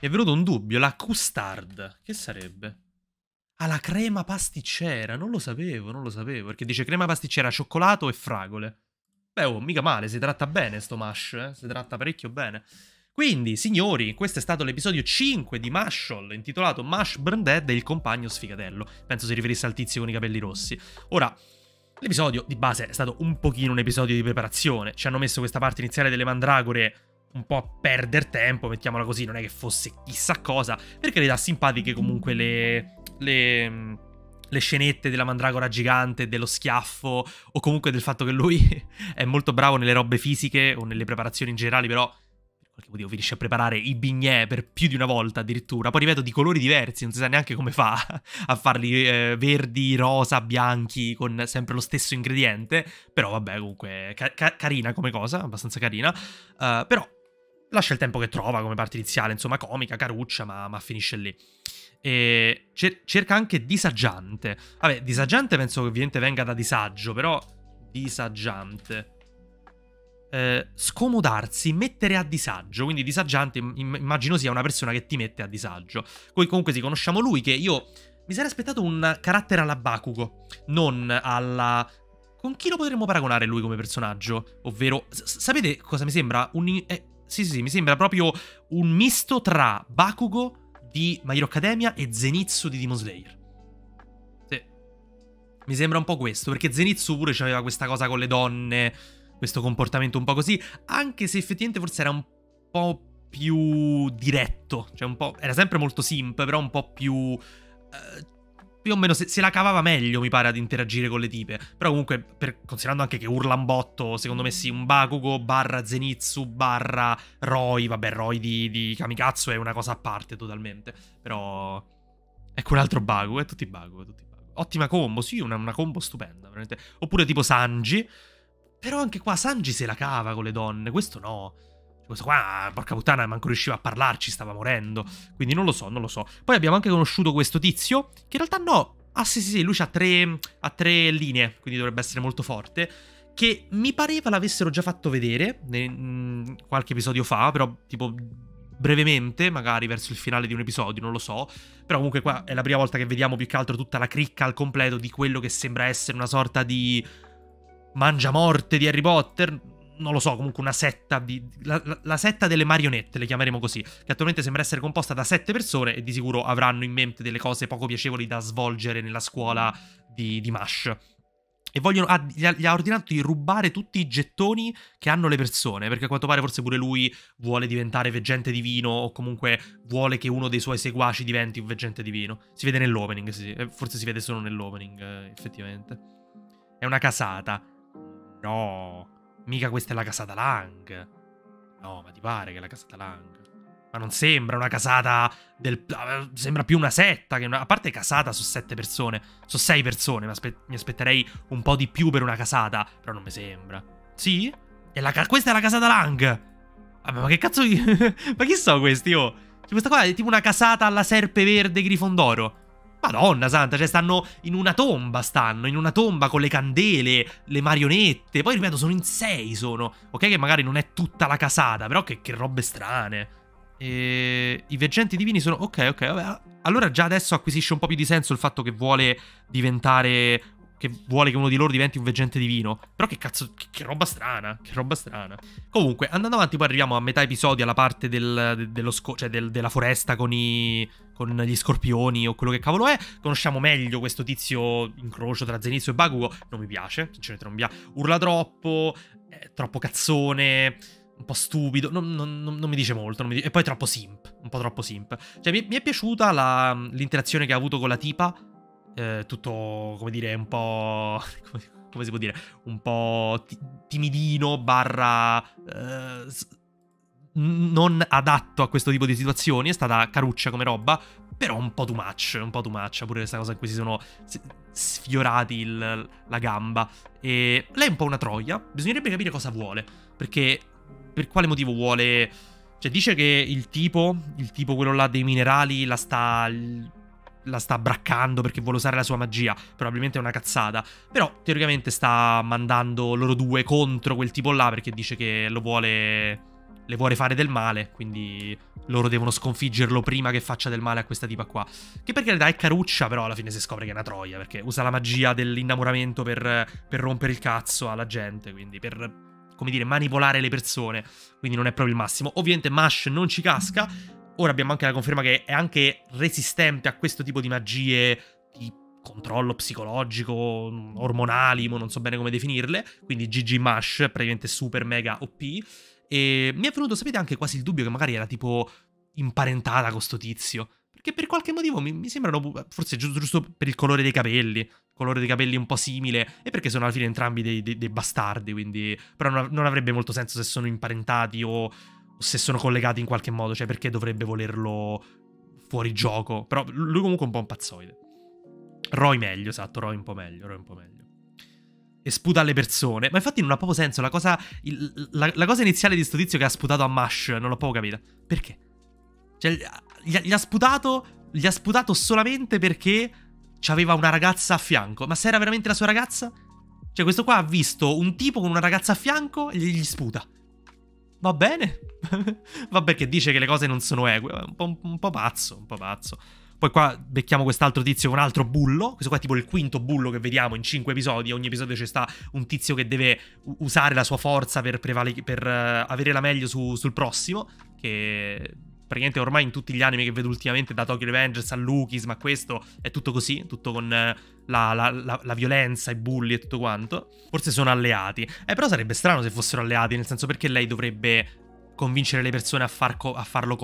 è venuto un dubbio. La custard, che sarebbe? Ah, la crema pasticcera. Non lo sapevo, non lo sapevo. Perché dice crema pasticcera, cioccolato e fragole. Beh, oh, mica male, si tratta bene sto Mash, eh? Si tratta parecchio bene. Quindi, signori, questo è stato l'episodio 5 di Mashle, intitolato Mash Burned Dead e il compagno sfigatello. Penso si riferisse al tizio con i capelli rossi. Ora, l'episodio di base è stato un pochino un episodio di preparazione. Ci hanno messo questa parte iniziale delle mandragore un po' a perdere tempo, mettiamola così, non è che fosse chissà cosa. Per carità, simpatiche comunque le scenette della mandragora gigante, dello schiaffo, o comunque del fatto che lui è molto bravo nelle robe fisiche o nelle preparazioni in generale, però per qualche motivo finisce a preparare i bignè per più di una volta addirittura. Poi ripeto, di colori diversi, non si sa neanche come fa a farli verdi, rosa, bianchi, con sempre lo stesso ingrediente. Però vabbè, comunque carina come cosa, abbastanza carina. Però lascia il tempo che trova come parte iniziale, insomma comica, caruccia, ma finisce lì. E cerca anche disagiante. Vabbè, disagiante penso che ovviamente venga da disagio, però disagiante, scomodarsi, mettere a disagio. Quindi disagiante immagino sia una persona che ti mette a disagio. Poi comunque si conosciamo lui, che io mi sarei aspettato un carattere alla Bakugo, non alla... Con chi lo potremmo paragonare lui come personaggio? Ovvero, sapete cosa mi sembra? Sì, mi sembra proprio un misto tra Bakugo di My Hero Academia e Zenitsu di Demon Slayer. Sì, mi sembra un po' questo, perché Zenitsu pure c'aveva questa cosa con le donne, questo comportamento un po' così, anche se effettivamente forse era un po' più diretto, cioè un po'... era sempre molto simp, però un po' più... più o meno se la cavava meglio, mi pare, ad interagire con le tipe. Però comunque, considerando anche che urla un botto, secondo me sì, un Bakugo / Zenitsu / Roy, vabbè, Roy di Kamikatsu è una cosa a parte totalmente, però ecco un altro Bakugo, tutti Bakugo. Ottima combo, sì, una combo stupenda, veramente. Oppure tipo Sanji, però anche qua Sanji se la cava con le donne, questo no. Questo qua, porca puttana, manco riusciva a parlarci, stava morendo. Quindi non lo so. Poi abbiamo anche conosciuto questo tizio, che in realtà no. Ah sì, lui ha tre linee, quindi dovrebbe essere molto forte. Che mi pareva l'avessero già fatto vedere qualche episodio fa, però tipo brevemente, magari verso il finale di un episodio, non lo so. Però comunque qua è la prima volta che vediamo più che altro tutta la cricca al completo di quello che sembra essere una sorta di mangiamorte di Harry Potter. Non lo so, comunque una setta la setta delle marionette, le chiameremo così, che attualmente sembra essere composta da 7 persone e di sicuro avranno in mente delle cose poco piacevoli da svolgere nella scuola di Mash. E gli ha ordinato di rubare tutti i gettoni che hanno le persone, perché a quanto pare forse pure lui vuole diventare veggente divino, o comunque vuole che uno dei suoi seguaci diventi un veggente divino. Si vede nell'opening, sì, forse si vede solo nell'opening, effettivamente. È una casata. No... mica questa è la casata Lang. No, ma ti pare che è la casata Lang? Ma non sembra una casata del... sembra più una setta che una... A parte casata su 7 persone, su 6 persone, mi aspetterei un po' di più per una casata, però non mi sembra. Sì? Questa è la casata Lang! Vabbè, ma che cazzo... ma chi sono questi, oh? Cioè, questa qua è tipo una casata alla Serpe Verde Grifondoro. Madonna santa, cioè stanno in una tomba con le candele, le marionette, poi ripeto sono in 6 sono, ok che magari non è tutta la casata, però che robe strane. E i veggenti divini sono, ok, vabbè. Allora già adesso acquisisce un po' più di senso il fatto che vuole diventare, che vuole che uno di loro diventi un veggente divino, però che cazzo, che roba strana, che roba strana. Comunque, andando avanti, poi arriviamo a metà episodio, alla parte della foresta con gli scorpioni o quello che cavolo è. Conosciamo meglio questo tizio incrocio tra Zenitsu e Bakugo. Non mi piace, sinceramente non mi piace. Urla troppo, è troppo cazzone, un po' stupido, non mi dice molto, e poi troppo simp, un po' troppo simp. Cioè mi è piaciuta l'interazione che ha avuto con la tipa, tutto, come dire, un po'... come si può dire? Un po' timidino / non adatto a questo tipo di situazioni. È stata caruccia come roba, però un po' too much. Pure questa cosa in cui si sono sfiorati la gamba. E lei è un po' una troia. Bisognerebbe capire cosa vuole, perché per quale motivo vuole... Cioè dice che il tipo quello là dei minerali la sta braccando perché vuole usare la sua magia. Probabilmente è una cazzata, però teoricamente sta mandando loro due contro quel tipo là, perché dice che lo vuole le vuole fare del male, quindi loro devono sconfiggerlo prima che faccia del male a questa tipa qua. Che per carità è caruccia, però alla fine si scopre che è una troia, perché usa la magia dell'innamoramento per rompere il cazzo alla gente, quindi per, come dire, manipolare le persone, quindi non è proprio il massimo. Ovviamente Mash non ci casca, ora abbiamo anche la conferma che è anche resistente a questo tipo di magie di controllo psicologico, ormonali, non so bene come definirle, quindi GG Mash, praticamente super mega OP. E mi è venuto, sapete, anche quasi il dubbio che magari era tipo imparentata con sto tizio, perché per qualche motivo mi sembrano, forse giusto per il colore dei capelli, un po' simile, e perché sono alla fine entrambi dei bastardi, quindi però non avrebbe molto senso se sono imparentati o se sono collegati in qualche modo, cioè perché dovrebbe volerlo fuori gioco, però lui comunque è un po' un pazzoide. Roy meglio, esatto, Roy un po' meglio. E sputa alle persone. Ma infatti non ha proprio senso la cosa, la cosa iniziale di sto tizio che ha sputato a Mash, non l'ho proprio capita. Perché? Cioè, gli ha sputato solamente perché c'aveva una ragazza a fianco. Ma se era veramente la sua ragazza? Cioè, questo qua ha visto un tipo con una ragazza a fianco e gli sputa. Va bene? Vabbè, che dice che le cose non sono eque. Un po' pazzo. Poi qua becchiamo quest'altro tizio con un altro bullo. Questo qua è tipo il quinto bullo che vediamo in 5 episodi. Ogni episodio c'è sta un tizio che deve usare la sua forza per avere la meglio sul prossimo. Che praticamente ormai in tutti gli anime che vedo ultimamente, da Tokyo Avengers a Lucas, ma questo è tutto così, tutto con la violenza, i bulli e tutto quanto. Forse sono alleati. Però sarebbe strano se fossero alleati, nel senso, perché lei dovrebbe convincere le persone a farle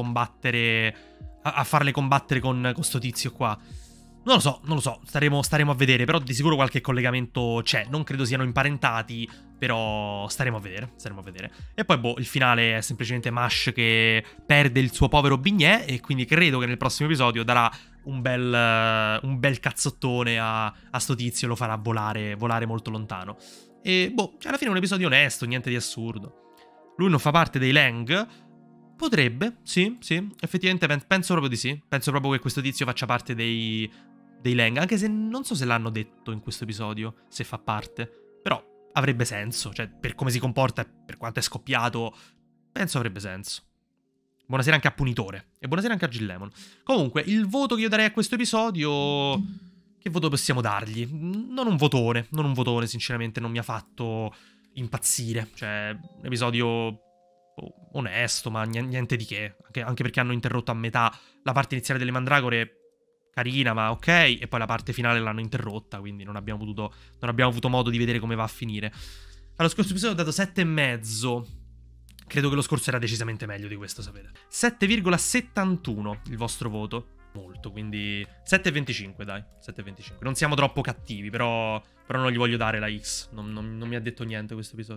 combattere con sto tizio qua. Non lo so, staremo a vedere, però di sicuro qualche collegamento c'è. Non credo siano imparentati, però staremo a vedere. E poi boh, il finale è semplicemente Mash che perde il suo povero bignè, e quindi credo che nel prossimo episodio darà un bel cazzottone a sto tizio, lo farà volare molto lontano. E boh, alla fine è un episodio onesto, niente di assurdo. Lui non fa parte dei Lang. Potrebbe, sì, effettivamente penso proprio di sì. Penso proprio che questo tizio faccia parte dei Lang, anche se non so se l'hanno detto in questo episodio, se fa parte. Però avrebbe senso, cioè per come si comporta e per quanto è scoppiato, penso avrebbe senso. Buonasera anche a Punitore e buonasera anche a Gillemon. Comunque, il voto che io darei a questo episodio, che voto possiamo dargli? Non un votone, sinceramente non mi ha fatto impazzire. Cioè, un episodio onesto, ma niente di che. Anche perché hanno interrotto a metà la parte iniziale delle mandragore, carina ma ok, e poi la parte finale l'hanno interrotta, quindi non abbiamo avuto modo di vedere come va a finire. Allo scorso episodio ho dato 7,5. Credo che lo scorso era decisamente meglio di questo, sapete. 7,71 il vostro voto. Molto, quindi 7,25 dai, 7,25. Non siamo troppo cattivi, però non gli voglio dare la X. Non mi ha detto niente questo episodio.